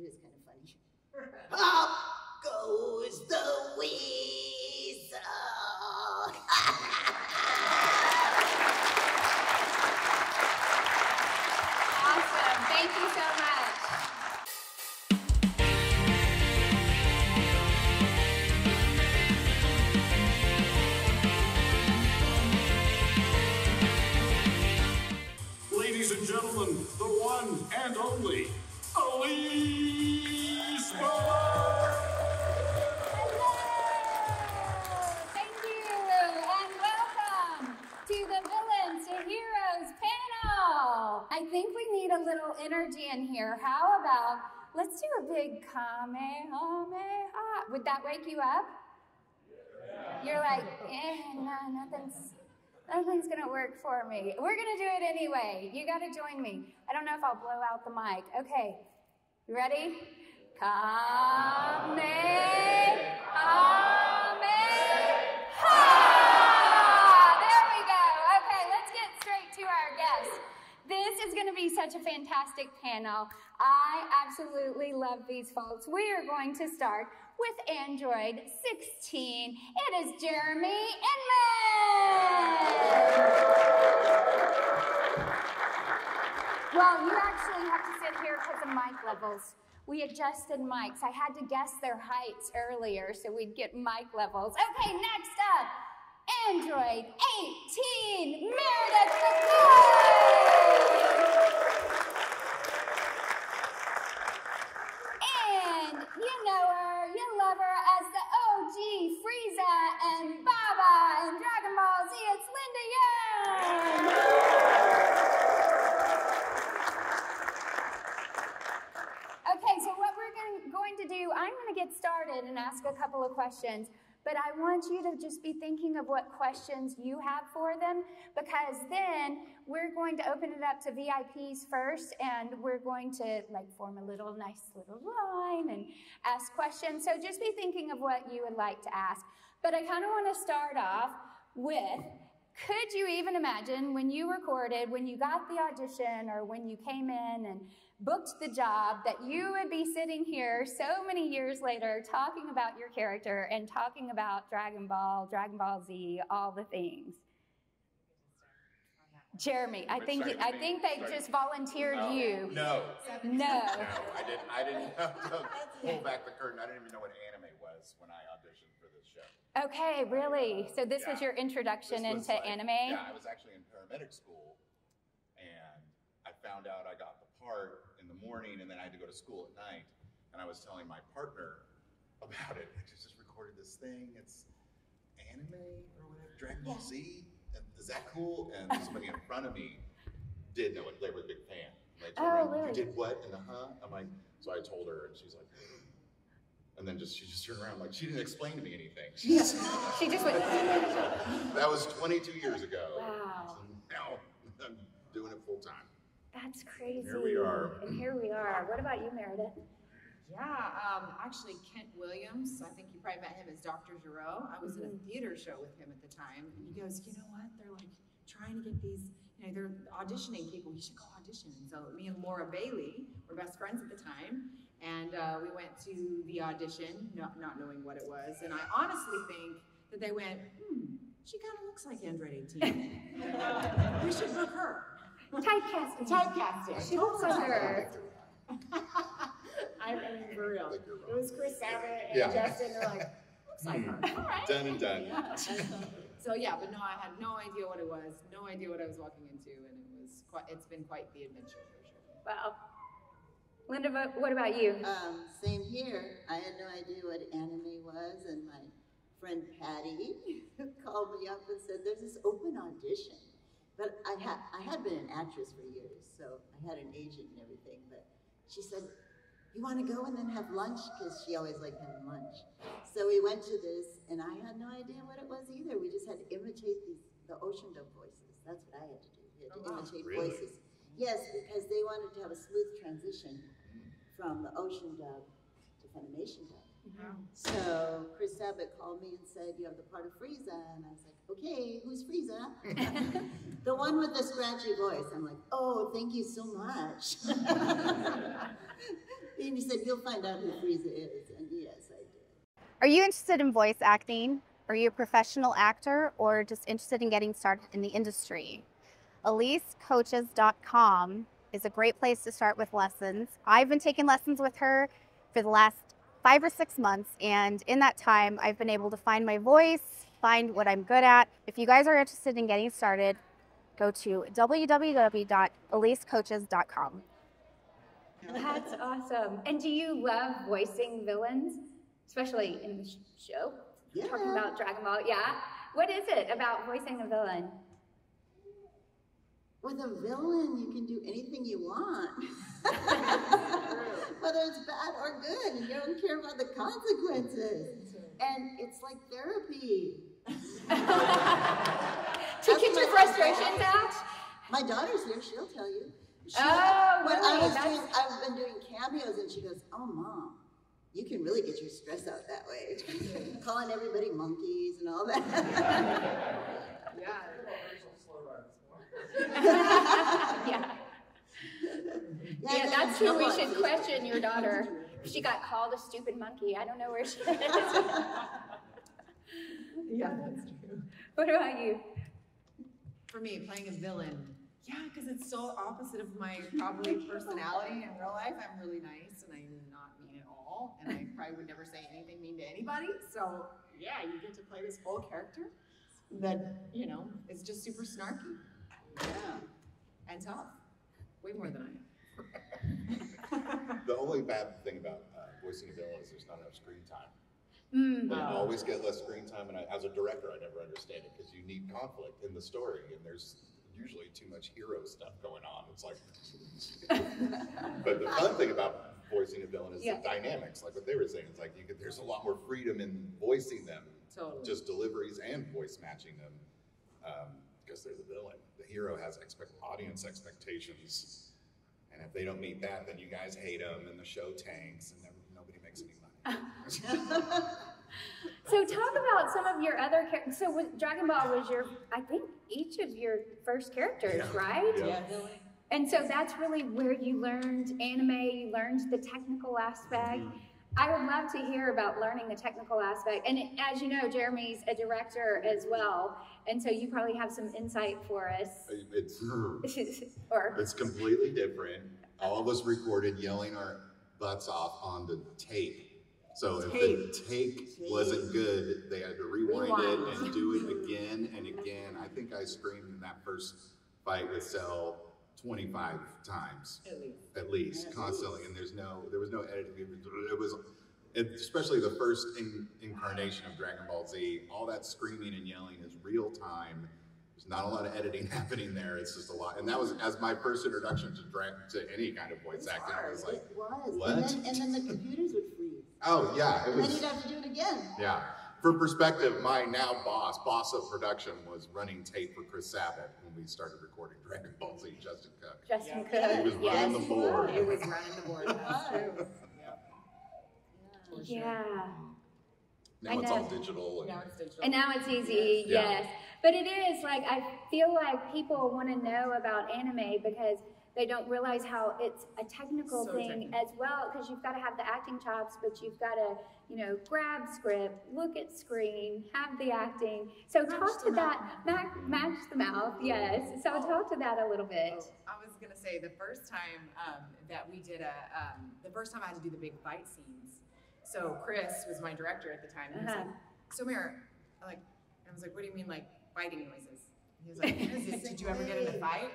It was kind of funny. Up goes the weasel. Awesome. Thank you so much. Ladies and gentlemen, the one and only Elise Moore! Thank you, and welcome to the Villains to Heroes panel. I think we need a little energy in here. How about, let's do a big kamehameha. Would that wake you up? Yeah. You're like, no, nothing's gonna work for me. We're gonna do it anyway. You gotta join me. I don't know if I'll blow out the mic. Okay, you ready? Kamehameha! There we go. Okay, let's get straight to our guests. This is gonna be such a fantastic panel. I absolutely love these folks. We are going to start with Android 16. It is Jeremy Inman. Well, you actually have to sit here because of mic levels. We adjusted mics. I had to guess their heights earlier so we'd get mic levels. Okay, next up, Android 18, Meredith McCoy. You know her, you love her as the OG Frieza and Baba in Dragon Ball Z. It's Linda Young. Okay, so what we're going to do, I'm going to get started and ask a couple of questions, but I want you to just be thinking of what questions you have for them, because then we're going to open it up to VIPs first, and we're going to like form a little nice little line and ask questions. So just be thinking of what you would like to ask. But I kind of want to start off with, could you even imagine when you recorded, when you got the audition or when you came in and booked the job, that you would be sitting here so many years later talking about your character and talking about Dragon Ball, Dragon Ball Z, all the things? Jeremy, I think they just volunteered you. No, I didn't pull back the curtain. I didn't even know what anime was when I auditioned for this show. Okay, really? So this was your introduction into anime? Yeah, I was actually in paramedic school, and I found out I got the part in the morning, and then I had to go to school at night, and I was telling my partner about it. I just recorded this thing. It's anime or whatever, Dragon Ball Z. Is that cool? And somebody in front of me did know it. They were a big fan. And I told her, you did what? And I'm like, so I told her, and she's like, and then just she just turned around, like, she didn't explain to me anything. She just, she just went. That was 22 years ago. Wow. So now I'm doing it full time. That's crazy. Here we are. And here we are. What about you, Meredith? Yeah, actually, Kent Williams, I think you probably met him as Dr. Giroux. I was in a theater show with him at the time, and he goes, you know what, they're like trying to get these, you know, they're auditioning people, you should go audition. And so me and Laura Bailey were best friends at the time, and we went to the audition, not knowing what it was, and I honestly think that they went, she kind of looks like Android 18. We should book her. Typecasting. Typecasting. She looks like her. I mean, for real. It was Chris Sabat and Justin. They're like, looks like her. All right. Done and done. Yeah. So yeah, but no, I had no idea what it was, no idea what I was walking into, and it was quite, it's been quite the adventure for sure. Wow. Linda, what about you? Same here. I had no idea what anime was, and my friend Patty called me up and said, there's this open audition. But I had been an actress for years, so I had an agent and everything, but she said, you want to go and then have lunch? Because she always liked having lunch. So we went to this, and I had no idea what it was either. We just had to imitate the Ocean Dub voices. That's what I had to do. We had to imitate voices. Yes, because they wanted to have a smooth transition from the Ocean Dub to Funimation Dub. So Chris Abbott called me and said, you have the part of Frieza. And I was like, okay, who's Frieza? The one with the scratchy voice. I'm like, oh, thank you so much. And he said, you'll find out who Frieza is. And yes, I did. Are you interested in voice acting? Are you a professional actor or just interested in getting started in the industry? EliseCoaches.com is a great place to start with lessons. I've been taking lessons with her for the last 5 or 6 months, and in that time, I've been able to find my voice, find what I'm good at. If you guys are interested in getting started, go to www.elisecoaches.com. That's awesome. And do you love voicing villains, especially in the show? Yeah. Talking about Dragon Ball, yeah. What is it about voicing a villain? With a villain, you can do anything you want, whether it's bad or good, and you don't care about the consequences. And it's like therapy. To get your frustrations out? My daughter's here, she'll tell you. I've been doing cameos, and she goes, oh, Mom, you can really get your stress out that way. Calling everybody monkeys and all that. Yeah. Yeah. Yeah, that's who we should question, your daughter. She got called a stupid monkey. I don't know where she is. Yeah, that's true. What about you? For me, playing a villain. Yeah, because it's so opposite of my probably personality in real life. I'm really nice and I'm not mean at all. And I probably would never say anything mean to anybody. So yeah, you get to play this whole character that, you know, is just super snarky. Yeah, and tough. Way more than I am. The only bad thing about voicing a villain is there's not enough screen time. Mm. You always get less screen time, and as a director, I never understand it because you need conflict in the story, and there's usually too much hero stuff going on. It's like, but the fun thing about voicing a villain is the dynamics, like what they were saying. It's like you get, there's a lot more freedom in voicing them, totally. Just deliveries and voice matching them. Because they're the villain. The hero has audience expectations, and if they don't meet that, then you guys hate them, and the show tanks, and nobody makes any money. So talk about some of your other characters. So with Dragon Ball was your, I think, each of your first characters, right? Yeah. And so that's really where you learned anime, you learned the technical aspect. Mm-hmm. I would love to hear about learning the technical aspect. And as you know, Jeremy's a director as well. And so you probably have some insight for us. It's completely different. All of us recorded yelling our butts off on the tape. So if the tape wasn't good, they had to rewind it and do it again and again. I think I screamed in that first fight with Cell 25 times at least constantly, and there was no editing. It was, especially the first incarnation of Dragon Ball Z, all that screaming and yelling is real time. There's not a lot of editing happening there. It's just a lot, and that was as my first introduction to any kind of voice acting. I was like, what? And then the computers would freeze. Oh yeah, it was. And then you'd have to do it again. Yeah. For perspective, my now boss of production, was running tape for Chris Sabat when we started recording Dragon Ball Z, Justin Cook. Justin Cook. He was running the board. It was running the board. That's true. Yeah. Now it's all digital. Now it's digital. And now it's easy, yes. But it is, like, I feel like people want to know about anime because they don't realize how it's a technical thing as well, because you've got to have the acting chops, but you've got to, you know, grab script, look at screen, have the acting. So talk to that, match the mouth, yes. So talk to that a little bit. I was going to say the first time that we did the first time I had to do the big fight scenes. So Chris was my director at the time. And he was like, so Mira, I was like, what do you mean like fighting noises? And he was like, did you ever get in a fight?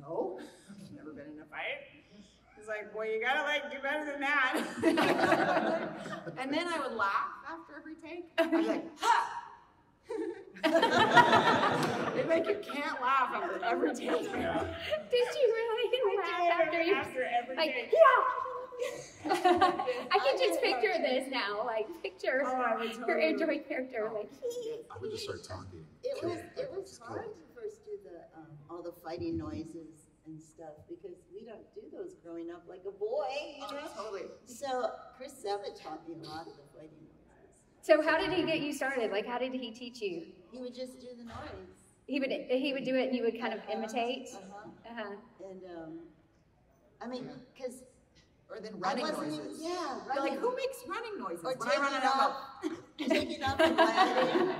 No, I've never been in a fight. He's like, well, you gotta like do better than that. And then I would laugh after every take. I was like, ha! They make you can't laugh after every take. Yeah. Did you really laugh after every take? Yeah! I can just picture this now, like picture your Android character. Like, I would just start talking. It was hard to first do the, all the fighting noises and stuff, because we don't do those growing up like a boy, you know? Totally. So Chris Sabat taught me a lot of the fighting noises. So how did he get you started? Like, how did he teach you? He would just do the noise. He would do it and you would kind of imitate? And I mean, because or then running noises. Yeah, running. Like, who makes running noises? Or taking it off. Taking off and laughing.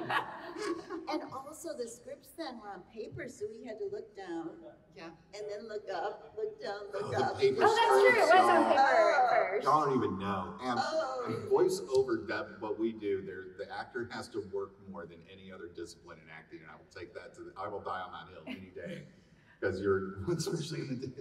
And also the scripts then were on paper, so we had to look down. Yeah. And then look up, look down, look up. Oh, that's true. It was on paper at first. Y'all don't even know. And voiceover dub, what we do, the actor has to work more than any other discipline in acting, and I will take that to the, I will die on that hill any day. Because you're,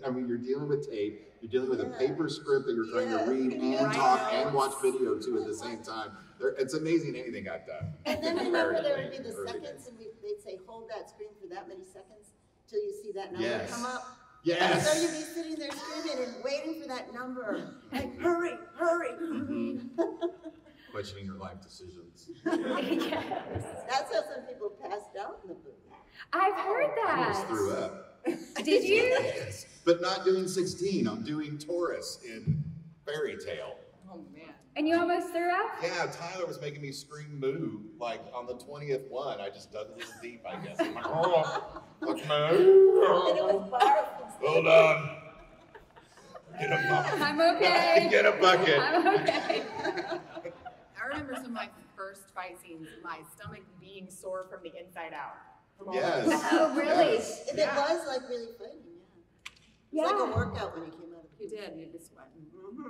I mean, you're dealing with tape, you're dealing with a paper script that you're trying to read and talk and watch video to at the same time. It's amazing anything I've done. And then I remember there would be the seconds, and they'd say, hold that screen for that many seconds till you see that number come up. Yes. And so you'd be sitting there screaming and waiting for that number. Like, hurry, hurry. Questioning your life decisions. That's how some people passed out in the booth. I've heard that. I almost threw up. Did you? Yes, but not doing 16. I'm doing Taurus in Fairy Tale. Oh man! And you almost threw up? Yeah, Tyler was making me scream "moo" like on the 20th one. I just dug a little deep, I guess. I'm like, oh, what's my? Hold on. Get a bucket. I'm okay. Get a bucket. I'm okay. I remember some of my first fight scenes. My stomach being sore from the inside out. Yes. Oh, really? Yes. If it was like really funny, yeah. It's like a workout when you came out of puberty. You did, you just went.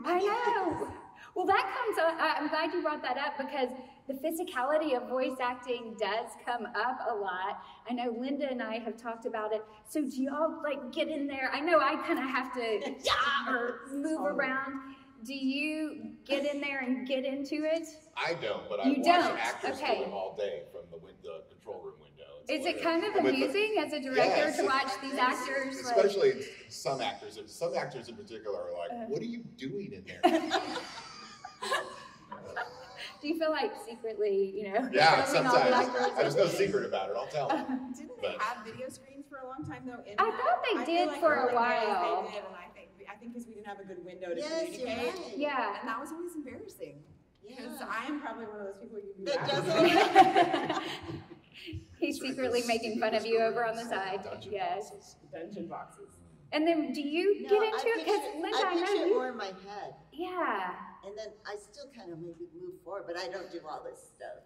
I know. Well, that comes up. I'm glad you brought that up because the physicality of voice acting does come up a lot. I know Linda and I have talked about it. So do y'all like get in there? I know I kind of have to move around. Do you get in there and get into it? I don't, but I watch actors do them all day from the window, control room window. Is it kind of amusing as a director to watch these actors? Especially like, some actors in particular are like, what are you doing in there? Do you feel like secretly, you know? Yeah, sometimes. There's no secret about it. I'll tell them. Didn't they have video screens for a long time, though? I thought they did for a while. They did, and I think because we didn't have a good window to communicate. Right. Yeah. And that was always embarrassing. Because I am probably one of those people you do that. He's secretly making fun of you over on the side. Dungeon boxes. Dungeon boxes. And then do you get into it? Because Linda, I picture it more in my head. Yeah. And then I still kind of maybe move forward, but I don't do all this stuff.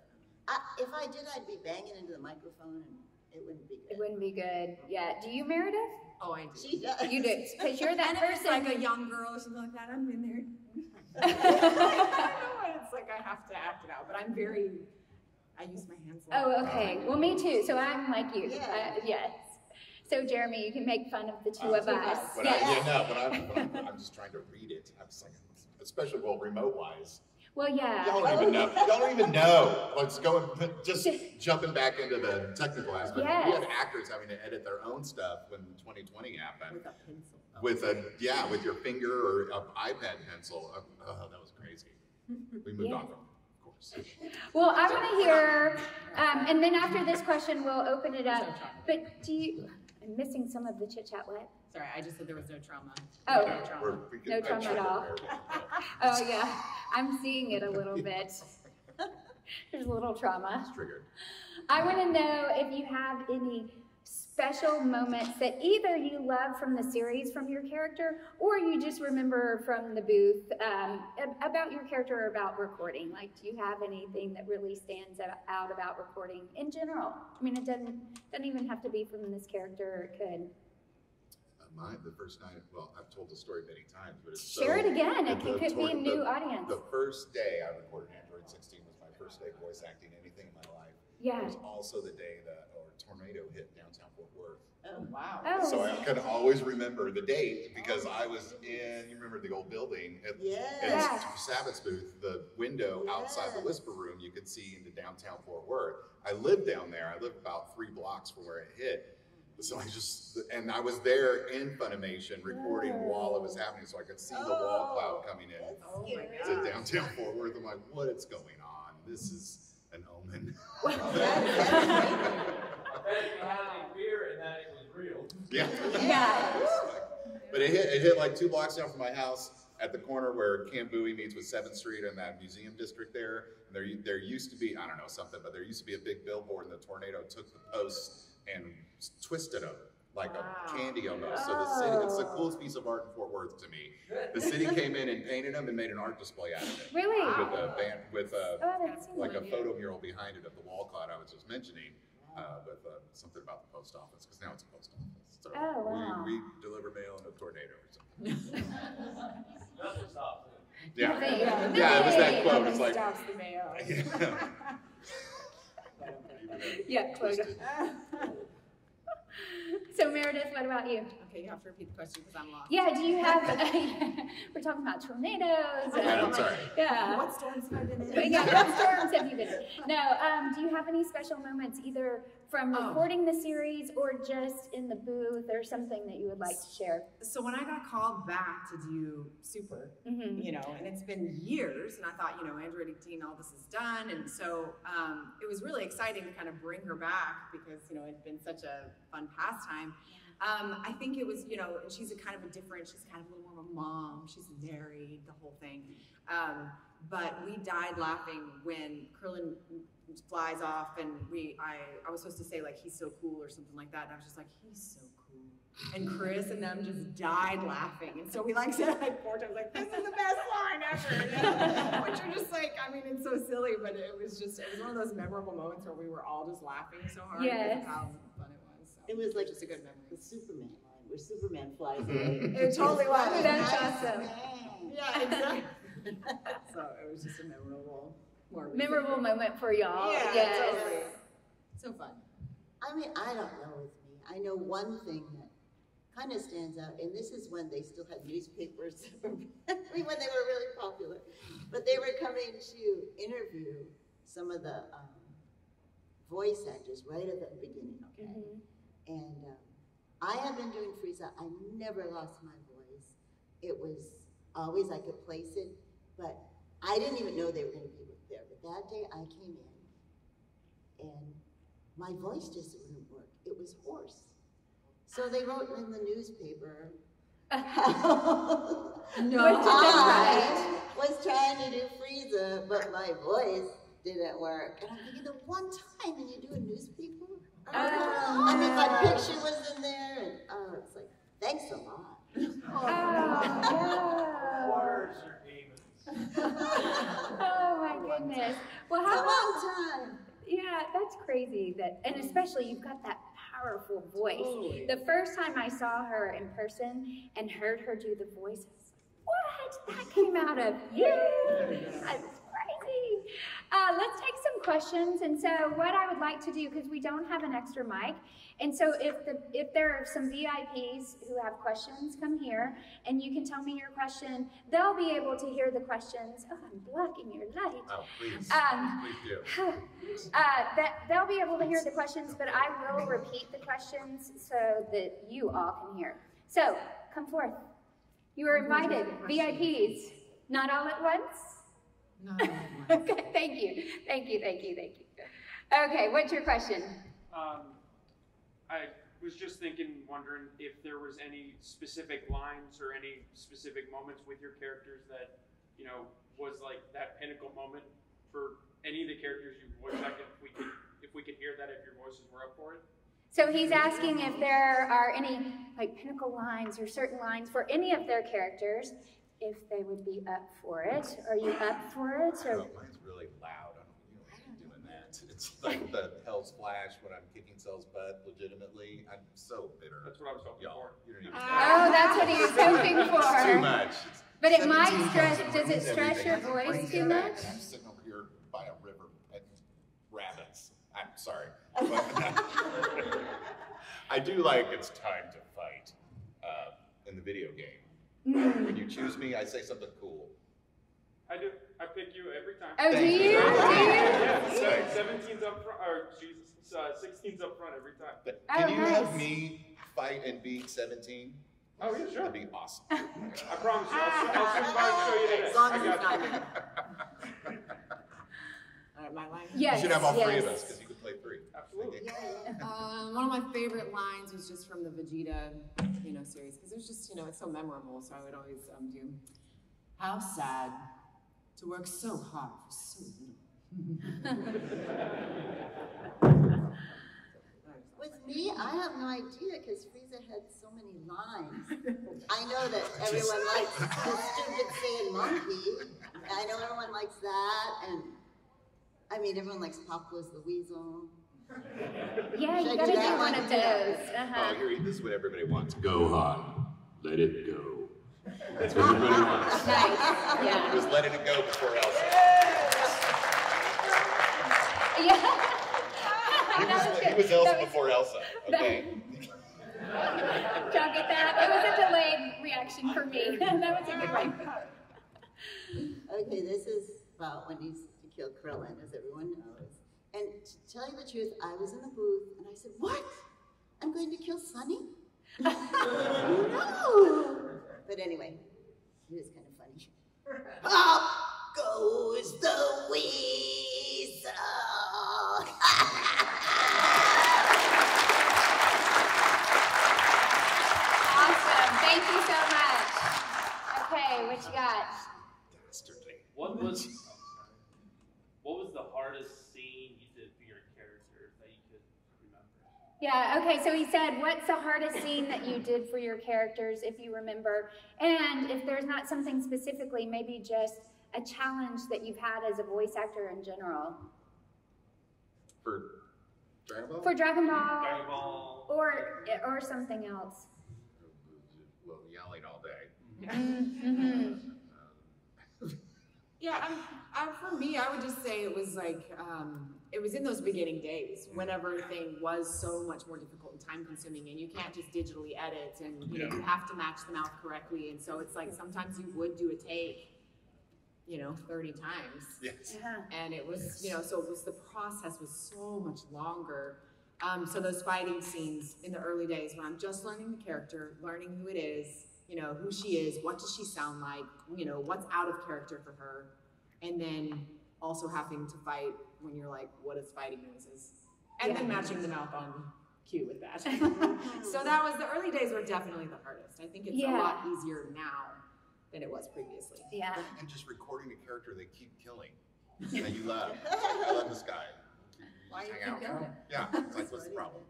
If I did, I'd be banging into the microphone and it wouldn't be good. It wouldn't be good. Yeah. Do you, Meredith? Oh, I do. She does. You do. Because you're that person. Like a young girl or something like that. I'm in there. I don't know. It's like I have to act it out, but I'm very, I use my hands a lot. Oh, okay. Well, me too. So I'm like you. Yeah. Yes. So, Jeremy, you can make fun of the two of us. But I'm just trying to read it. I'm just like, especially, well, remote-wise. Well, yeah. Y'all don't even know. Y'all don't even know. Let's go and just jumping back into the technical aspect. Yes. We had actors having to edit their own stuff when 2020 happened. With a pencil. With with your finger or an iPad pencil. Oh, that was crazy. We moved on from it, of course. Well, I want to hear, and then after this question, we'll open it up. But do you... I'm missing some of the chit-chat, what? Sorry, I just said there was no trauma. Oh, no trauma, no trauma at all. Oh, yeah, I'm seeing it a little bit. There's a little trauma. It's triggered. I want to know if you have any special moments that either you love from the series, from your character, or you just remember from the booth about your character or about recording. Like, do you have anything that really stands out about recording in general? I mean, it doesn't even have to be from this character. It could. The first night, well, I've told the story many times, but it's share it again. It could be a new audience. The first day I recorded Android 16 was my first day voice acting anything in my life. Yeah. It was also the day that a tornado hit downtown Fort Worth. Oh, wow. Oh. So I could always remember the date because I was in, you remember the old building at Sabat's booth, the window outside the Whisper Room, you could see into downtown Fort Worth. I lived down there. I lived about 3 blocks from where it hit. So I just, and I was there in Funimation recording while it was happening so I could see the wall cloud coming in to downtown Fort Worth. I'm like, what is going on? This is an omen. Wow. Fear and that it was real. Yeah. But it hit like 2 blocks down from my house at the corner where Camp Bowie meets with 7th Street and that museum district there. And there used to be, I don't know, something, but there used to be a big billboard and the tornado took the posts and twisted them. like a candy almost. So the city, it's the coolest piece of art in Fort Worth to me. The city came in and painted them and made an art display out of it. Really? With a band, with a, like a photo mural behind it of the wall cloud I was just mentioning, with something about the post office, because now it's a post office. So we deliver mail in a tornado or something. Yeah. Yeah, it was that quote. It's like, stops the mail. Yeah. Yeah, quote. So Meredith, what about you? Okay, you have to repeat the question because I'm lost. Yeah, do you have, we're talking about tornadoes. I'm sorry. Yeah. What storms have you been in? Yeah, what storms have you been in? No, do you have any special moments either from recording the series or just in the booth or something that you would like to share? So when I got called back to do Super, you know, and it's been years, and I thought, you know, Android 18, all this is done. And so it was really exciting to kind of bring her back because, you know, it'd been such a fun pastime. I think it was, you know, she's a kind of a different, she's kind of a little more of a mom, she's married, the whole thing. But we died laughing when Krillin flies off and I was supposed to say like, he's so cool or something like that. And I was just like, he's so cool. And Chris and them just died laughing. And so we like said like 4 times, like, this is the best line ever. You know? Which are just like, I mean, it's so silly, but it was just, it was one of those memorable moments where we were all just laughing so hard. Yes. And how fun it was. It was like just a good memory. The Superman line, where Superman flies away. It totally was. That's awesome. Yeah, exactly. So it was just a memorable moment for y'all. Yeah, yes. Totally. So fun. I mean, I don't know with me. I know one thing that kind of stands out, and this is when they still had newspapers, when they were really popular, but they were coming to interview some of the voice actors right at the beginning, okay? And I have been doing Frieza. I never lost my voice. It was always, I could place it, but I didn't even know they were going to be there. But that day I came in and my voice just wouldn't work. It was hoarse. So they wrote in the newspaper, I was trying to do Frieza, but my voice didn't work. And I'm thinking, the one time and you do a newspaper? I mean, my picture was in there, and it's like, thanks a lot. Words are demons. Oh my goodness. Well, how about time? Yeah, that's crazy. That, and especially you've got that powerful voice. Totally. The first time I saw her in person and heard her do the voice, what? That came out of you. Let's take some questions, and so what I would like to do, because we don't have an extra mic, and so if there are some VIPs who have questions, come here, and you can tell me your question. They'll be able to hear the questions. Oh, I'm blocking your light. Oh, please. Please do. They'll be able to hear the questions, but I will repeat the questions so that you all can hear. So, come forth. You are invited, VIPs, not all at once. No. Okay, thank you. Thank you, thank you, thank you. Okay, what's your question? I was just wondering if there was any specific lines or any specific moments with your characters that, you know, was like that pinnacle moment for any of the characters you voiced, like if we could hear that, if your voices were up for it. So he's asking if there are any like pinnacle lines or certain lines for any of their characters, if they would be up for it. Are you up for it? Or? Oh, mine's really loud. I don't really like doing that. It's like the Hell's Flash when I'm kicking Cell's butt legitimately. I'm so bitter. That's what I was hoping for. You don't even know. Oh, that's what he was hoping for. It's too much. It's but it might stress, does it stress your voice too much? I'm sitting over here by a river at rabbits. I'm sorry. I do like it's time to fight in the video game. When you choose me, I say something cool. I do. I pick you every time. Oh, do you? Yeah, 17's up front, or 16's up front every time. But can you have me fight and beat 17? Oh, yeah, sure. That'd be awesome. I promise you. I'll show you today. As long as it's not me. My line. Yes, you should have all three of us because you could play 3. Absolutely. Yeah. One of my favorite lines was just from the Vegeta, you know, series, because it was just, you know, it's so memorable. So I would always do. How sad to work so hard for so little. With me, I have no idea because Frieza had so many lines. I know that everyone likes the stupid saying monkey. I know everyone likes that, and I mean everyone likes Popplus the Weasel. Yeah, you gotta do one of those. Oh, here, this is what everybody wants. Gohan, let it go. That's what everybody wants. Nice. Yeah. Just letting it go before Elsa. Yeah. It was Elsa before Elsa. Okay. John, get that. It was a delayed reaction for me. That was a good one. Okay, this is about when he used to kill Krillin, as everyone knows. And to tell you the truth, I was in the booth and I said, "What? I'm going to kill Sonny?" No. But anyway, it was kind of funny. Up goes the weasel. Thank you so much. Okay, what you got? What was the hardest scene you did for your character that you could remember? Yeah, okay, so he said, what's the hardest scene that you did for your characters, if you remember? And if there's not something specifically, maybe just a challenge that you've had as a voice actor in general. For Dragon Ball? For Dragon Ball. Dragon Ball. Or something else. Well, yelling all day. Yeah, for me, I would just say it was like, it was in those beginning days when everything was so much more difficult and time consuming, and you can't just digitally edit, and you know, you have to match the mouth correctly, and so it's like sometimes you would do a take, you know, 30 times. Yes. Yeah. And it was, you know, so it was, the process was so much longer. So those fighting scenes in the early days when I'm just learning the character, learning who it is, you know, who she is, what does she sound like, you know, what's out of character for her, and then also having to fight when you're like, what is fighting noises? And then matching the mouth on cue with that. So that was, the early days were definitely the hardest. I think it's a lot easier now than it was previously. Yeah. And just recording a character they keep killing that you love. I love this guy. Why you keep going? Yeah, it's like, what's the problem?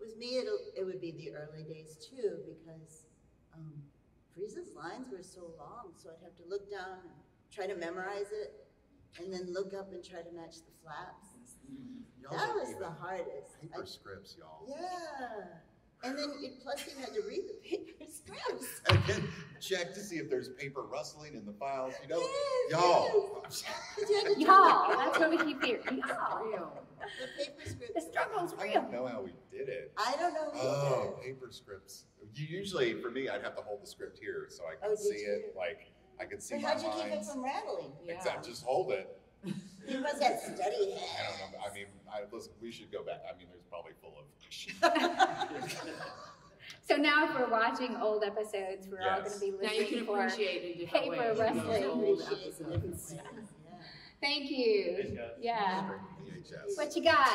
With me, it would be the early days too, because Frieza's lines were so long, so I'd have to look down and try to memorize it, and then look up and try to match the flaps. That was the hardest. Paper scripts, y'all. Yeah. And then, plus you had to read the paper scripts. And then check to see if there's paper rustling in the files, you know? Y'all. Y'all, that's what we keep here. Y'all. The paper scripts. The struggle's real. I don't know how we did it. I don't know. Oh, paper scripts. You usually, for me, I'd have to hold the script here so I could see it. Like, I could see my lines. But how'd you keep it from rattling? Yeah. Except just hold it. You must have studied it. I don't know. I mean, listen, we should go back. I mean, there's probably full of shit. So now if we're watching old episodes, we're all going to be listening for paper wrestling. Thank you. Yeah. What you got?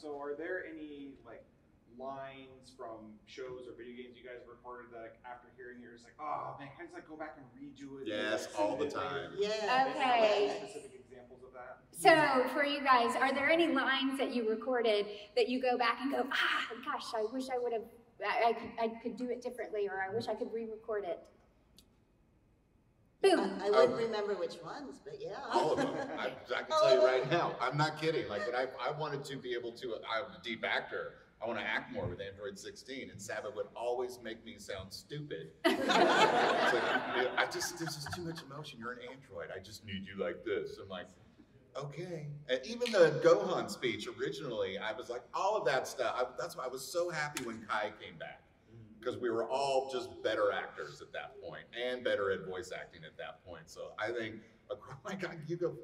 So are there any, like, lines from shows or video games you guys recorded that, like, after hearing it, it's like, oh man, can I just like go back and redo it? Yes, all the time. Yeah. Okay. Any specific examples of that? So for you guys, are there any lines that you recorded that you go back and go, ah, gosh, I wish I would have, I could do it differently, or I wish I could re-record it? Boom. I wouldn't remember which ones, but yeah. All of them. I can tell you right now, I'm not kidding. Like, when I wanted to be able to, I'm a deep actor, I want to act more with Android 16, and Sabat would always make me sound stupid. It's like, there's just too much emotion. You're an android. I just need you like this. I'm like, okay. And even the Gohan speech originally, I was like, all of that stuff. That's why I was so happy when Kai came back, because we were all just better actors at that point, and better at voice acting at that point. So I think, my God, you go.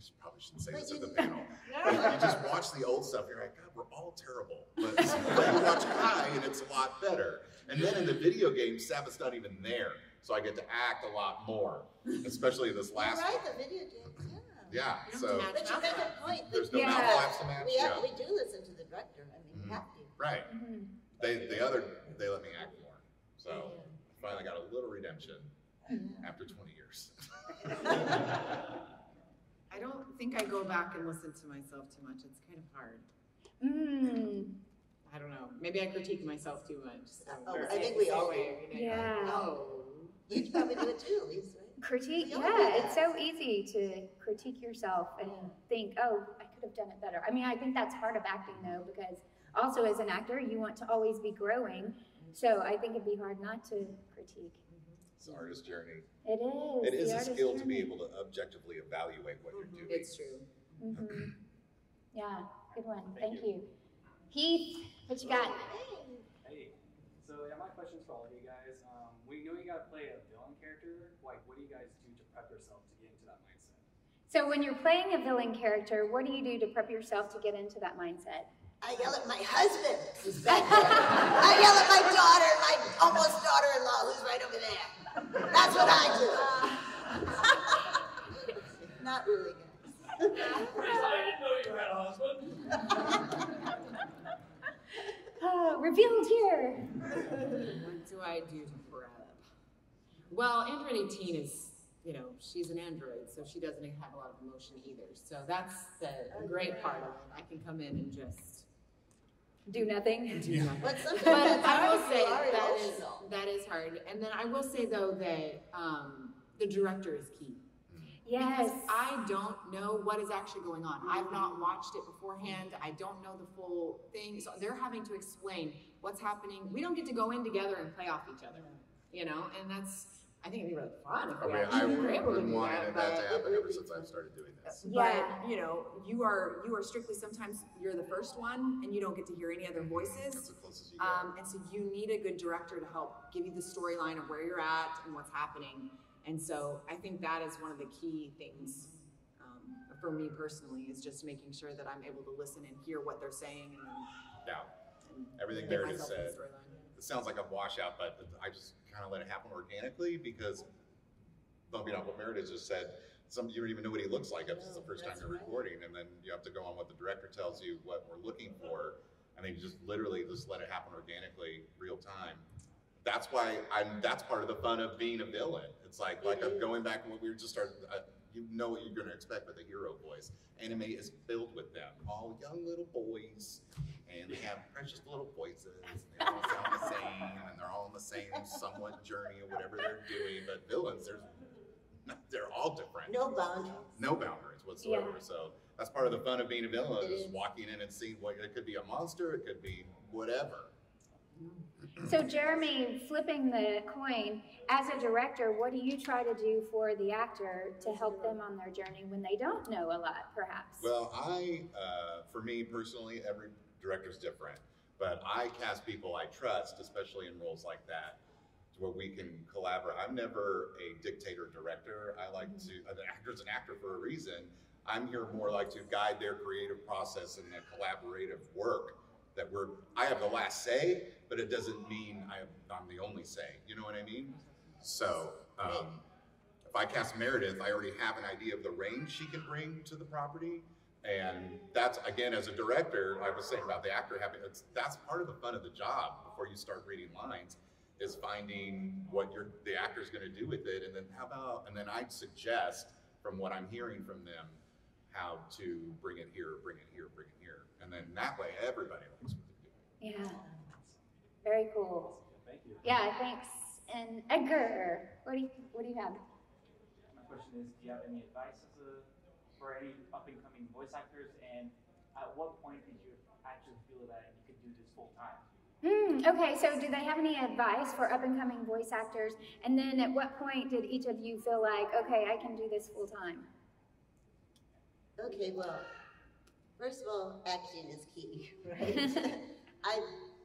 I probably shouldn't say this at the panel. No. You just watch the old stuff, you're like, God, we're all terrible. But you watch Kai, and it's a lot better. And then in the video game, Sabat's not even there, so I get to act a lot more, especially this last one. The video games, yeah, so. But you make a point. There's no mouth flaps to match. We do listen to the director. I mean, we have to. Right. They let me act more. So I finally got a little redemption after 20 years. I don't think I go back and listen to myself too much. It's kind of hard. I don't know. Maybe I critique myself too much. So I think we all do. Yeah. Oh, you probably do it too, Lisa, right? Critique, yeah. It's so easy to critique yourself and think, oh, I could have done it better. I mean, I think that's part of acting, though, because also as an actor, you want to always be growing. So I think it'd be hard not to critique. It's an artist's journey. It is. It is a skill to be able to objectively evaluate what you're doing. It's true. Yeah, good one. Thank you. Heath, what you got? Hey. So yeah, my question's for all of you guys. When you know you gotta play a villain character, like what do you guys do to prep yourself to get into that mindset? So when you're playing a villain character, what do you do to prep yourself to get into that mindset? I yell at my husband, who's back there. I yell at my daughter, my almost daughter-in-law, who's right over there. That's what I do. Not really, guys. Frieza, I didn't know you had a husband. Revealed here. What do I do to prep? Well, Android 18 is, you know, she's an android, so she doesn't have a lot of emotion either. So that's the great part of it. I can come in and just do nothing. Do nothing. But I will say that is hard. And then I will say though that the director is key. Yes. Because I don't know what is actually going on. I've not watched it beforehand. I don't know the full thing. So they're having to explain what's happening. We don't get to go in together and play off each other, you know, and that's, I think it'd be really fun. I mean, I wouldn't want that to happen ever since I've started doing this. Yeah, but, you know, you are strictly, sometimes you're the first one and you don't get to hear any other voices. That's the closest you get. And so you need a good director to help give you the storyline of where you're at and what's happening. And so I think that is one of the key things for me personally, is just making sure that I'm able to listen and hear what they're saying. And everything Meredith said. It sounds like a washout, but I just kind of let it happen organically because, bumping off what Meredith just said, you don't even know what he looks like. It's the first time you're recording, and then you have to go on what the director tells you, what we're looking for, and then you just literally just let it happen organically, real time. That's why that's part of the fun of being a villain. It's like I'm going back to what we were just starting. You know what you're going to expect with a hero voice. Anime is filled with them, all young little boys, and they have precious little voices, and they all sound the same, and they're all on the same somewhat journey of whatever they're doing. But villains, they're all different. No boundaries. No boundaries whatsoever. Yeah. So that's part of the fun of being a villain, is walking in and seeing what it could be. A monster, it could be whatever. So Jeremy, flipping the coin, as a director, what do you try to do for the actor to help them on their journey when they don't know a lot, perhaps? Well, for me personally, every director's different, but I cast people I trust, especially in roles like that, where we can collaborate. I'm never a dictator director. I like to, an actor's an actor for a reason. I'm here more like to guide their creative process and their collaborative work. That I have the last say, but it doesn't mean I'm the only say. You know what I mean? So if I cast Meredith, I already have an idea of the range she can bring to the property. And that's, again, as a director, I was saying about the actor having, that's part of the fun of the job before you start reading lines, is finding what the actor's gonna do with it. And then I'd suggest from what I'm hearing from them, how to bring it here, bring it here, bring it here. And then that way, everybody likes what they're doing. Yeah, very cool. Thank you. Yeah, thanks. And Edgar, what do you have? My question is, do you have any advice for any up-and-coming voice actors? And at what point did you actually feel that you could do this full time? Okay, so do they have any advice for up-and-coming voice actors? And then at what point did each of you feel like, okay, I can do this full time? Okay, well, first of all, action is key, right?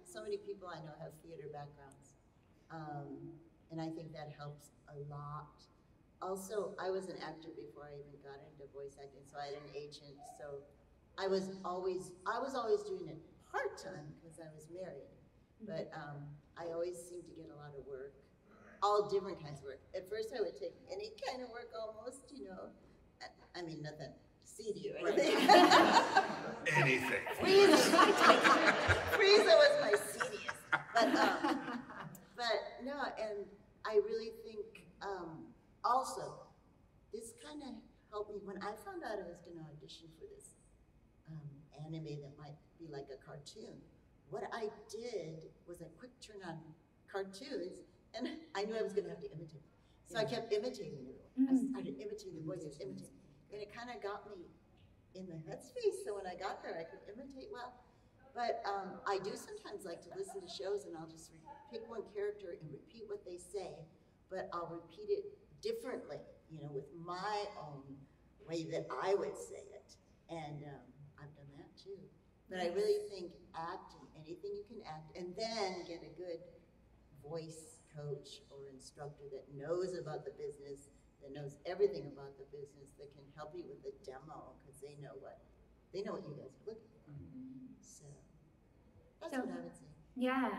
So many people I know have theater backgrounds, and I think that helps a lot. Also, I was an actor before I even got into voice acting, so I had an agent, so I was always doing it part-time because I was married, but I always seemed to get a lot of work, all different kinds of work. At first, I would take any kind of work almost, you know, I mean, nothing. CD or anything. Anything. Frieza was my seediest. But no, and I really think also this kind of helped me when I found out I was going to audition for this anime that might be like a cartoon. What I did was I quick turn on cartoons, and I knew I was going to have to imitate. So I kept imitating it. I started imitating the voices, and it kind of got me in the headspace. So when I got there, I could imitate well. But I do sometimes like to listen to shows, and I'll just pick one character and repeat what they say, but I'll repeat it differently, you know, with my own way that I would say it. And I've done that too. But I really think acting, anything you can act, and then get a good voice coach or instructor that knows about the business, that knows everything about the business, that can help you with the demo, because they know what you guys are looking for. So that's what I would say. Yeah,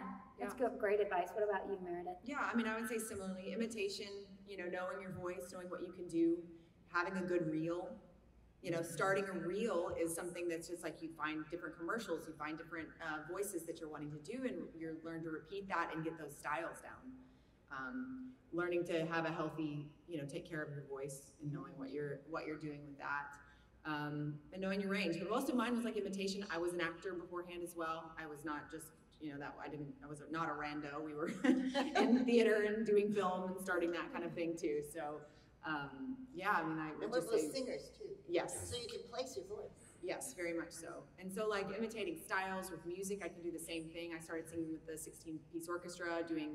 that's great advice. What about you, Meredith? Yeah, I mean, I would say similarly, imitation, you know, knowing your voice, knowing what you can do, having a good reel. You know, starting a reel is something that's just like you find different commercials, you find different voices that you're wanting to do, and you learn to repeat that and get those styles down. Learning to have a healthy, you know, take care of your voice and knowing what you're doing with that, and knowing your range. But most of mine was like imitation. I was an actor beforehand as well. I was not just, you know, I was not a rando. We were in theater and doing film and starting that kind of thing too. So. Yeah, I mean, I would just say, singers too. Yes. So you can place your voice. Yes, very much so. And so like imitating styles with music, I can do the same thing. I started singing with the 16-piece orchestra, doing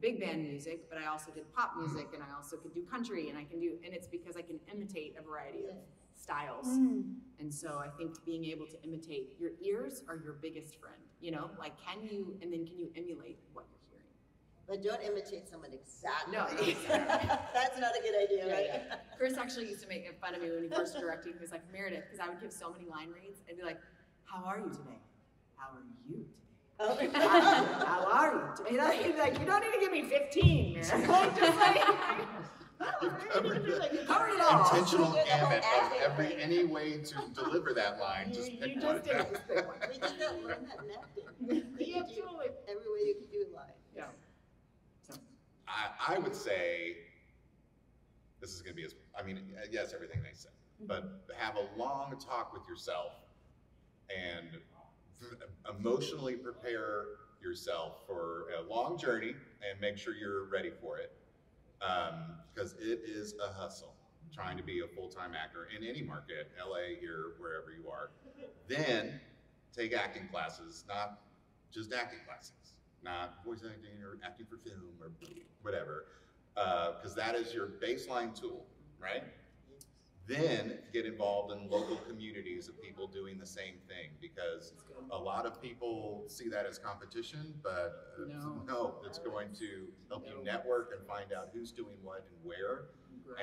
big band music, but I also did pop music, and I also could do country, and it's because I can imitate a variety of styles. And so I think being able to imitate, your ears are your biggest friend, you know, like can you emulate what you're hearing? But don't imitate someone exactly. No, that's not a good idea, right? Yeah. Chris actually used to make fun of me when he first directed. He was like, Meredith, because I would give so many line reads. I'd be like, how are you today? How are you today? Oh. How are you today? You know, he'd be like, you don't need to give me 15, Meredith. You've covered it all. Intentional gamut of any way to deliver that line. Just pick one. We did not learn that in acting. Yeah, absolutely. Every way you can do a line. Yeah. I would say, this is going to be as, I mean, yes, everything makes sense, but have a long talk with yourself and emotionally prepare yourself for a long journey and make sure you're ready for it, because it is a hustle, trying to be a full-time actor in any market, LA, here, wherever you are. Then take acting classes, not just acting classes. Not voice acting or acting for film or whatever, because that is your baseline tool, right? Yes. Then get involved in local communities of people doing the same thing, because a lot of people see that as competition, but no, it's going to help you network and find out who's doing what and where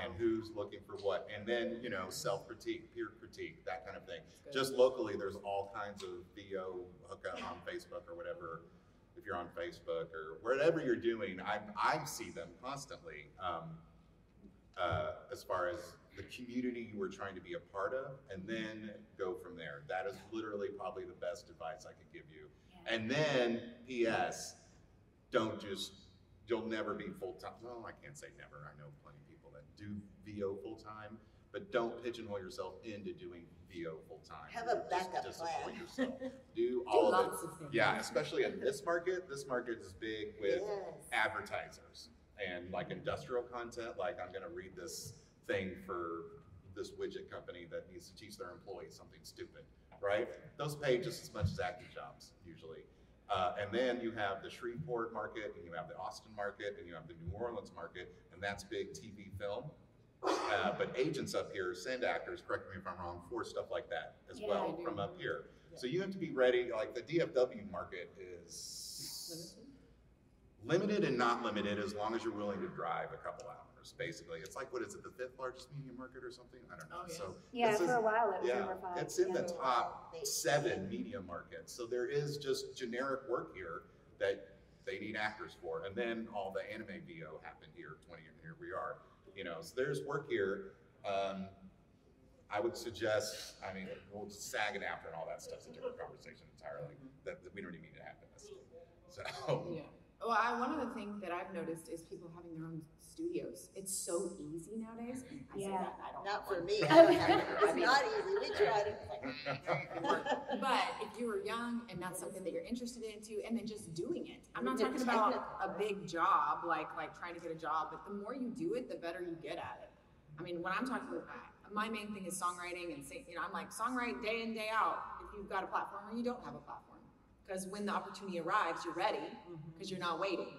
and who's looking for what. And then, you know, self-critique, peer critique, that kind of thing. Just locally, there's all kinds of VO hookup on Facebook or whatever. If you're on Facebook or whatever you're doing, I see them constantly as far as the community you were trying to be a part of, and then go from there. That is literally probably the best advice I could give you. And then, P.S., you'll never be full-time. Well, I can't say never. I know plenty of people that do VO full-time, but don't pigeonhole yourself into doing VO full-time. Have a backup plan. Yourself. Do all of it. Yeah, especially in this market. This market is big with advertisers and like industrial content. Like, I'm gonna read this thing for this widget company that needs to teach their employees something stupid, right? Those pay just as much as acting jobs usually. And then you have the Shreveport market, and you have the Austin market, and you have the New Orleans market, and that's big TV film. But agents up here send actors, correct me if I'm wrong, for stuff like that as well from up here. So you have to be ready. Like, the DFW market is limited and not limited as long as you're willing to drive a couple hours, basically. It's like, what is it, the 5th largest media market or something? I don't know. So for a while it was over 5. It's in the top 7 media markets. So there is just generic work here that they need actors for. And then all the anime VO happened here 20 years, and here we are. You know, so there's work here. I would suggest, I mean, we'll SAG and after and all that stuff's a different conversation entirely. That we don't even need to have in this. So. Yeah. Well, one of the things that I've noticed is people having their own studios. It's so easy nowadays. I say that, not for me. It's not easy. We tried it. But if you were young and that's something that you're interested into, and then just doing it. I'm not talking about a big job, like trying to get a job, but the more you do it, the better you get at it. I mean, when I'm talking about my main thing is songwriting and singing. You know, I'm like, songwrite day in, day out. If you've got a platform or you don't have a platform. Because when the opportunity arrives, you're ready because you're not waiting.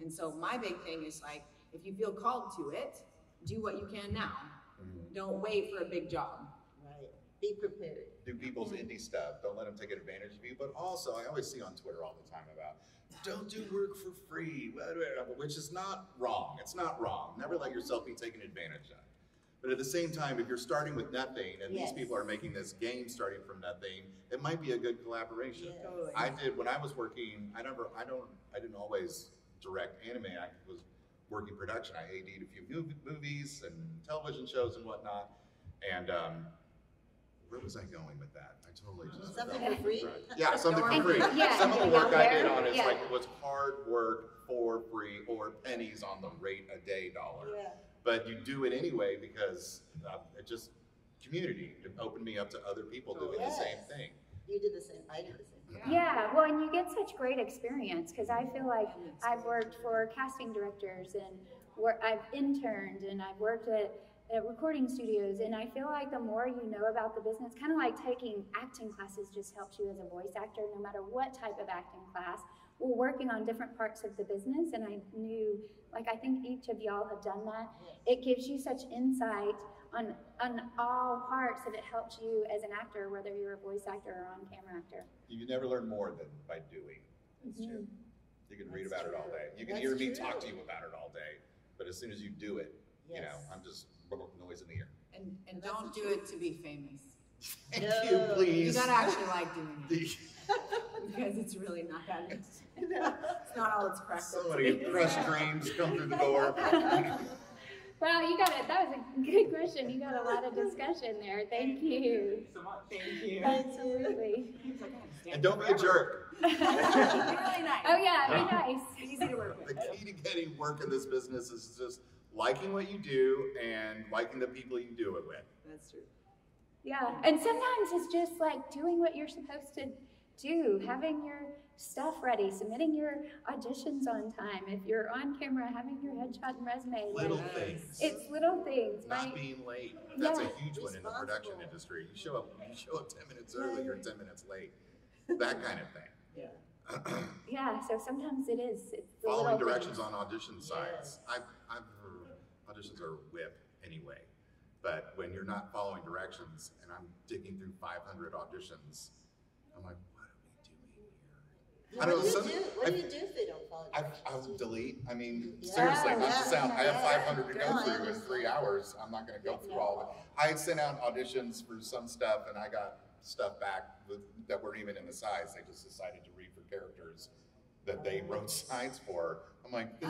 And so my big thing is like, if you feel called to it, do what you can now. Don't wait for a big job. Right. Be prepared. Do people's indie stuff. Don't let them take advantage of you. But also, I always see on Twitter all the time about, don't do work for free, which is not wrong. It's not wrong. Never let yourself be taken advantage of. But at the same time, if you're starting with nothing and these people are making this game starting from nothing, it might be a good collaboration. Yes. Totally. I did when I was working. I didn't always direct anime. I was working production. I AD'd a few movies and television shows and whatnot. And where was I going with that? I totally just something for free. Yeah, something for free. Some of the work I did on it like it was hard work for free or pennies on the rate a day dollar. Yeah. But you do it anyway because it just community opened me up to other people doing the same thing. You did the same. I did the same. Yeah. Well, and you get such great experience because I feel like I've worked for casting directors and I've interned and I've worked at recording studios, and I feel like the more you know about the business, kind of like taking acting classes just helps you as a voice actor, no matter what type of acting class. We're working on different parts of the business, and I knew, like I think each of y'all have done that. It gives you such insight on all parts that it helps you as an actor, whether you're a voice actor or on-camera actor. You never learn more than by doing. That's true. You can read about it all day. You can hear me talk to you about it all day, but as soon as you do it, you know, I'm just noise in the ear. And don't do it to be famous. Thank you, please. You gotta actually like doing it. Because it's really not that nice. It's not all it's cracked. Somebody crushed dreams come through the door. Wow, you got it. That was a good question. You got a lot of discussion there. Thank you. Thank you so much. Thank you. Absolutely. And don't be a jerk. Be really nice. Oh yeah, be nice. Easy to work with. The key to getting work in this business is just liking what you do and liking the people you do it with. That's true. Yeah, and sometimes it's just like doing what you're supposed to do, having your stuff ready, submitting your auditions on time. If you're on camera, having your headshot and resume. Little things. It's little things. Not being late. That's a huge one in the production industry. You show up 10 minutes early or 10 minutes late. That kind of thing. Yeah. So sometimes it is. It's following directions on audition sites. I've auditions are whip anyway. But when you're not following directions, and I'm digging through 500 auditions, I'm like, what are we doing here? What do you do if they don't follow directions? I'll delete. I mean, seriously, I have 500 to go through in 3 hours. I'm not going to go through all of it. I had sent out auditions for some stuff, and I got stuff back that weren't even in the size. They just decided to read for characters that they wrote sides for. I'm like, this,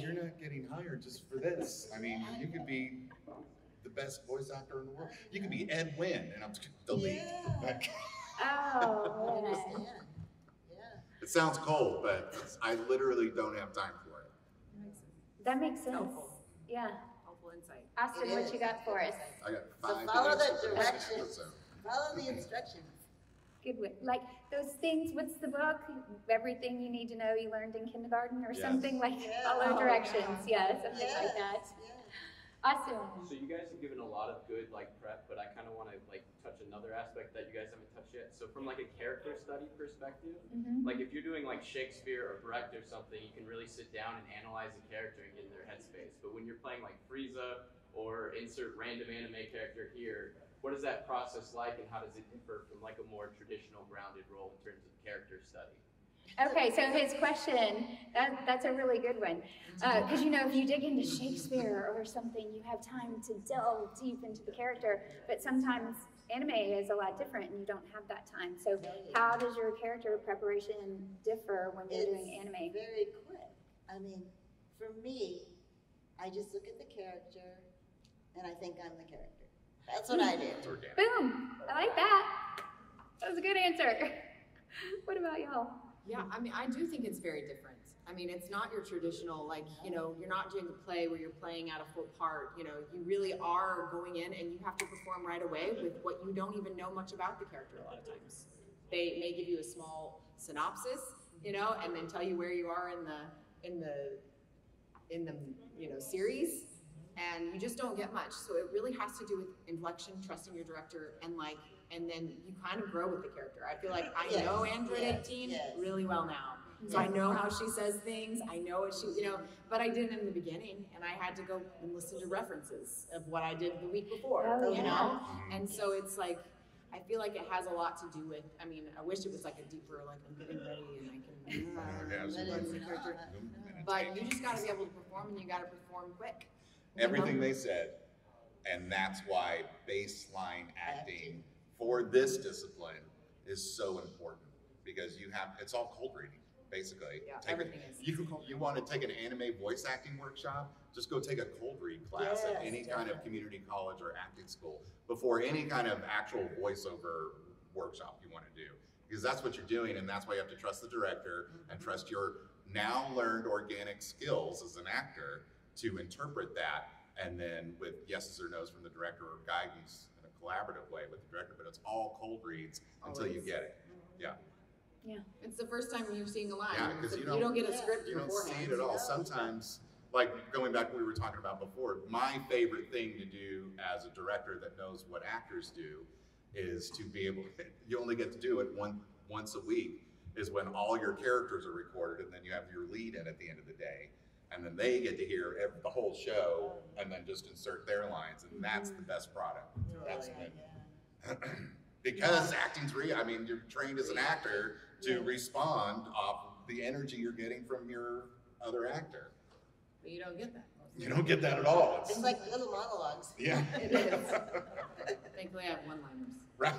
you're not getting hired just for this. I mean, you could be the best voice actor in the world. You could be Ed Wynn, and I'm just delete. Yeah. Oh, yeah. It sounds cold, but I literally don't have time for it. That makes sense. Helpful. Yeah. Helpful insight. Austin, what you got for us? I got 5 So follow the directions. Follow the instructions. Good way. Like those things, what's the book? Everything you need to know you learned in kindergarten or something like follow directions. Yeah, something like that. Yeah. Awesome. So you guys have given a lot of good like prep, but I kind of want to like touch another aspect that you guys haven't touched yet. So from like a character study perspective, like if you're doing like Shakespeare or Brecht or something, you can really sit down and analyze a character and get in their headspace. But when you're playing like Frieza or insert random anime character here, what is that process like, and how does it differ from like a more traditional grounded role in terms of character study? Okay, so his question, that's a really good one. Because you know, if you dig into Shakespeare or something, you have time to delve deep into the character, but sometimes anime is a lot different and you don't have that time. So how does your character preparation differ when you're doing anime? It's very quick. I mean, for me, I just look at the character and I think I'm the character. That's what I do. Boom, I like that. That was a good answer. What about y'all? Yeah, I mean, I do think it's very different. I mean, it's not your traditional, like, you know, you're not doing a play where you're playing out a full part. You know, you really are going in and you have to perform right away with what you don't even know much about the character a lot of times. They may give you a small synopsis, you know, and then tell you where you are in the you know, series, and you just don't get much. So it really has to do with inflection, trusting your director, and like, and then you kind of grow with the character. I feel like I know Android 18 really well now. So I know how she says things, I know what she, you know, but I didn't in the beginning, and I had to go and listen to references of what I did the week before, you know? And so it's like, I feel like it has a lot to do with, I mean, I wish it was like a deeper, like I'm getting ready and I can, but you just gotta be able to perform, and you gotta perform quick. Everything they said, and that's why baseline acting for this discipline is so important, because you have, it's all cold reading. Basically, you want to take an anime voice acting workshop, just go take a cold read class at any kind of community college or acting school before any kind of actual voiceover workshop you want to do. Because that's what you're doing, and that's why you have to trust the director and trust your now learned organic skills as an actor to interpret that, and then with yeses or nos from the director or guidance in a collaborative way with the director, but it's all cold reads until you get it. Yeah. Yeah, it's the first time you're seeing a line. Yeah, because you don't get a script. You don't see it at all. Sometimes, like going back to what we were talking about before, my favorite thing to do as a director that knows what actors do is to be able to, you only get to do it once a week, is when all your characters are recorded, and then you have your lead in at the end of the day, and then they get to hear the whole show, and then just insert their lines, and that's the best product. That's when, because acting's real. I mean, you're trained as an actor to respond off the energy you're getting from your other actor. But you don't get that. You don't get that at all. It's like little monologues. Yeah. It is. Thankfully, I have one-liners. Right.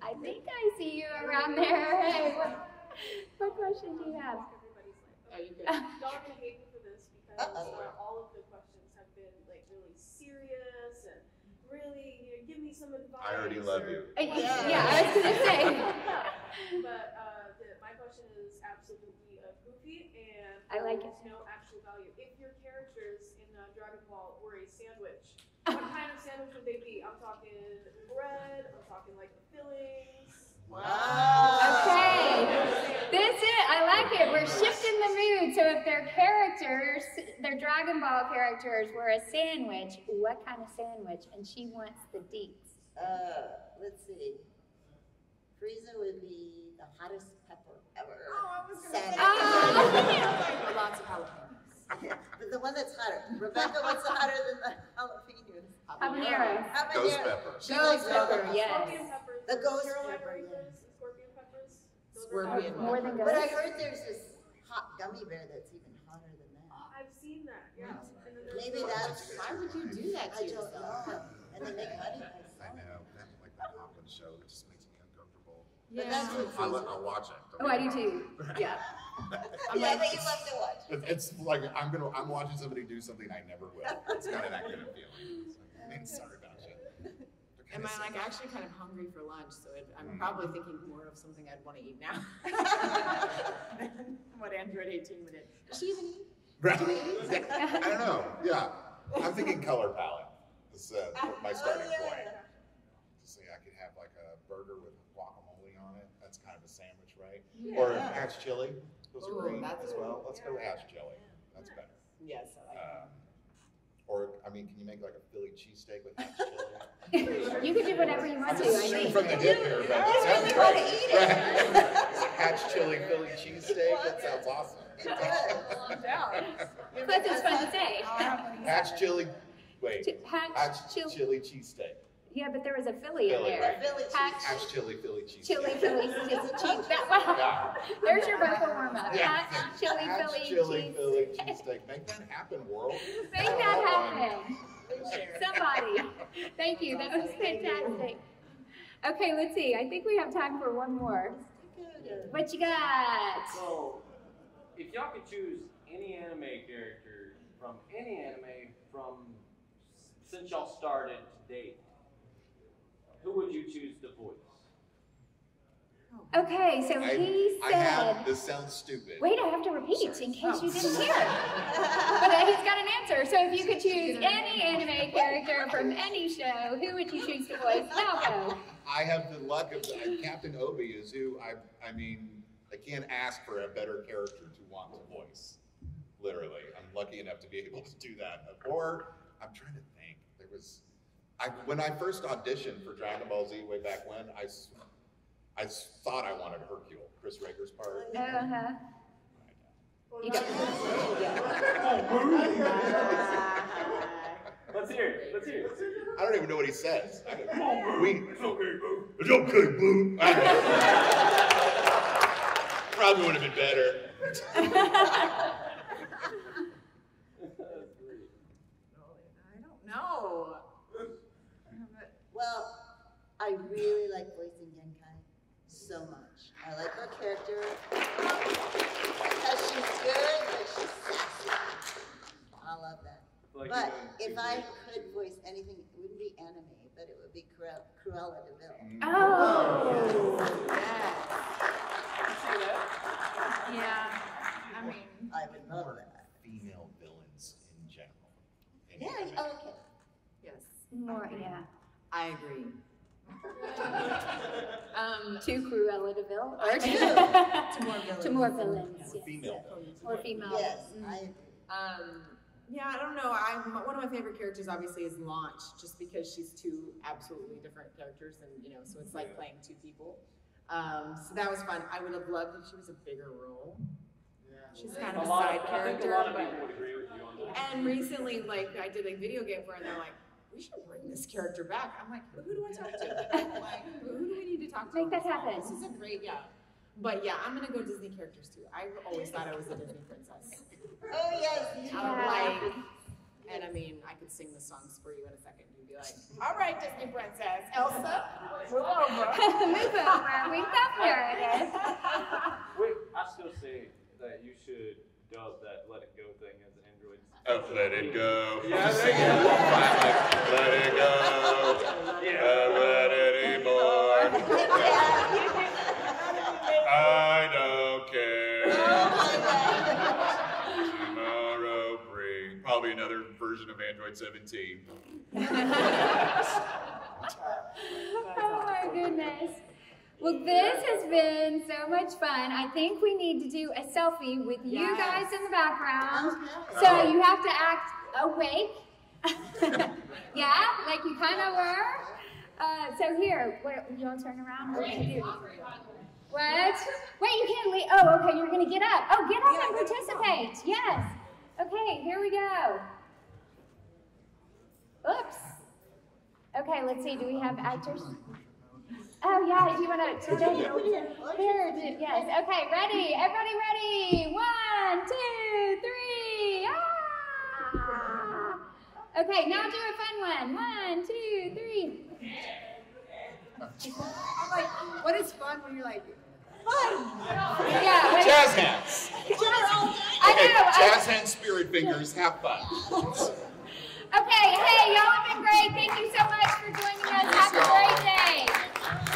I think I see you around there. Hey, what question do you have? Oh, you good. Y'all are gonna hate me for this, because all of the questions have been like really serious and really, you know, give me some advice. I already love you. I was gonna say. But my question is absolutely goofy, and I like it. No actual value. If your characters in Dragon Ball were a sandwich, what kind of sandwich would they be? I'm talking bread. I'm talking like the fillings. Wow. Okay. That's it. I like it. We're shifting the mood. So if their characters, their Dragon Ball characters were a sandwich, what kind of sandwich? And she wants the deets. Let's see. Frieza would be the hottest pepper ever. Oh, I was going to say. Lots of jalapenos. But the one that's hotter. Rebecca, what's hotter than the jalapenos? Habanero. Ghost pepper. Ghost pepper, yes. The ghost pepper, scorpion peppers. Scorpion peppers. More than ghost. But I heard there's this hot gummy bear that's even hotter than that. I've seen that. Yeah. No. Maybe that's. Why would you do that to yourself? And they make money. I know. That, like the Hoffman show, it just makes me uncomfortable. Yeah. But that's I'll watch it. Oh, I do too. Yeah. But you love to watch. It's like I'm watching somebody do something I never will. It's kind of that kind of feeling. Sorry about you. Am I like actually kind of hungry for lunch, so I'm probably thinking more of something I'd want to eat now than what Android 18 would eat. Does she even eat? Right. I don't know. Yeah. I'm thinking color palette. That's my starting point. Just like I could have like a burger with guacamole on it. That's kind of a sandwich, right? Yeah. Or hatch chili. Those are green as well. Let's go with hatch chili. That's better. Yes, I like that. Or, I mean, can you make like a Philly cheesesteak with hatch chili? You can do whatever you want to. I mean, from the dip here, but it sounds great. Hatch chili Philly cheesesteak. That sounds awesome. It does. But it's fun to say. Hatch chili. Wait. Hatch chili cheesesteak. Yeah, but there was a Philly in there. Right. Hatch chili Philly cheesesteak. Philly cheesesteak. That one. Yeah. There's your vocal warm-up. Yeah. Hatch chili Philly cheesesteak. Make that happen, world. Make that happen. Somebody. Thank you. That was fantastic. Okay, let's see. I think we have time for one more. What you got? So, if y'all could choose any anime character from any anime from since y'all started to date, who would you choose to voice? Oh Okay, so he said... this sounds stupid. Wait, I have to repeat in case you didn't hear it. But he's got an answer. So if you could choose any anime character from any show, who would you choose to voice Falco? I have the luck of Captain Obi is who I mean, I can't ask for a better character to want to voice. Literally, I'm lucky enough to be able to do that. Or, I'm trying to think, there was... when I first auditioned for Dragon Ball Z way back when, I thought I wanted Hercule, Chris Rager's part. Uh-huh. You don't. Let's hear it. Let's hear it. I don't even know what he says. Come on, boo. It's okay, boo. It's okay, boo. Probably would have been better. I don't know. Well, I really like voicing Genkai so much. I like her character because she's good, but she's sassy. I love that. Like, but if I could voice anything, it wouldn't be anime, but it would be Cruella de Vil. Oh! Yeah. Yeah. I mean, I would love that. Female villains in general. Yeah. Oh, okay. Yes. More. Yeah. I agree. Two Cruella de Vil, or two more villains. Yes. Female. Or female. Yes. Yeah, I don't know. One of my favorite characters, obviously, is Launch, just because she's two absolutely different characters, and you know, so it's like playing two people. So that was fun. I would have loved if she was a bigger role. Yeah. She's kind of a side character. I think a lot of people would agree with you on that. And recently, like, I did a video game where they're like, we should bring this character back. I'm like, who do I talk to? I'm like, who do we need to talk to? Make that happen. This is a great, yeah. But yeah, I'm gonna go Disney characters too. I always thought I was a Disney princess. Oh yes. Like, and I mean, I could sing the songs for you in a second. You'd be like, all right, Disney princess, Elsa, move over. Move over. We stopped there, I guess. Wait, I still say that you should dub that "Let It Go" thing as an Android. Oh, let it go. Yeah, let it go. Yeah. Don't let it anymore. I don't care. Tomorrow bring probably another version of Android 17. Oh my goodness. Well, this has been so much fun. I think we need to do a selfie with you guys in the background. So you have to act awake. Yeah, like you kind of were. So here, you want to turn around? What? Wait, you can't leave. Oh, okay, you're going to get up. Oh, get up and participate. Yes. Okay, here we go. Oops. Okay, let's see. Do we have actors? Oh, yeah, do you want to? Yes, okay, ready. Everybody ready? 1, 2, 3. Ah! Okay, now do a fun one. 1, 2, 3. I'm like, what is fun when you're like, fun? Yeah. Jazz hands. Okay, jazz hands, spirit fingers, have fun. Okay, hey, y'all have been great. Thank you so much for joining us. Have a great day.